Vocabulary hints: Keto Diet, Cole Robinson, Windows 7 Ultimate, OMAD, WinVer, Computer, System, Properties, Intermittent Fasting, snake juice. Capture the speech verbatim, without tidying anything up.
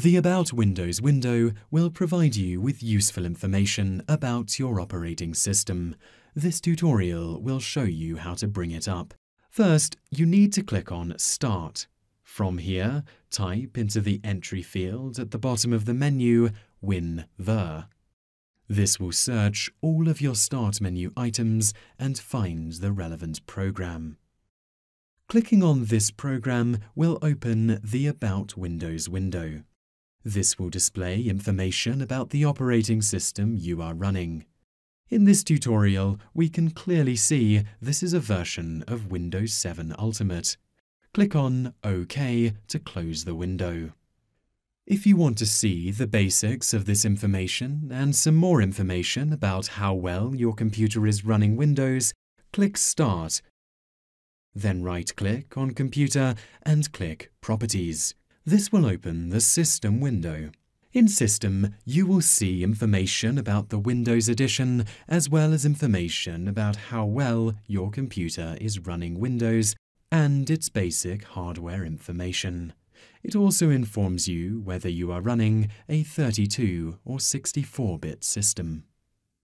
The About Windows window will provide you with useful information about your operating system. This tutorial will show you how to bring it up. First, you need to click on Start. From here, type into the entry field at the bottom of the menu WinVer. This will search all of your Start menu items and find the relevant program. Clicking on this program will open the About Windows window. This will display information about the operating system you are running. In this tutorial, we can clearly see this is a version of Windows seven Ultimate. Click on OK to close the window. If you want to see the basics of this information and some more information about how well your computer is running Windows, click Start. Then right-click on Computer and click Properties. This will open the System window. In System, you will see information about the Windows edition as well as information about how well your computer is running Windows and its basic hardware information. It also informs you whether you are running a thirty-two or sixty-four bit system.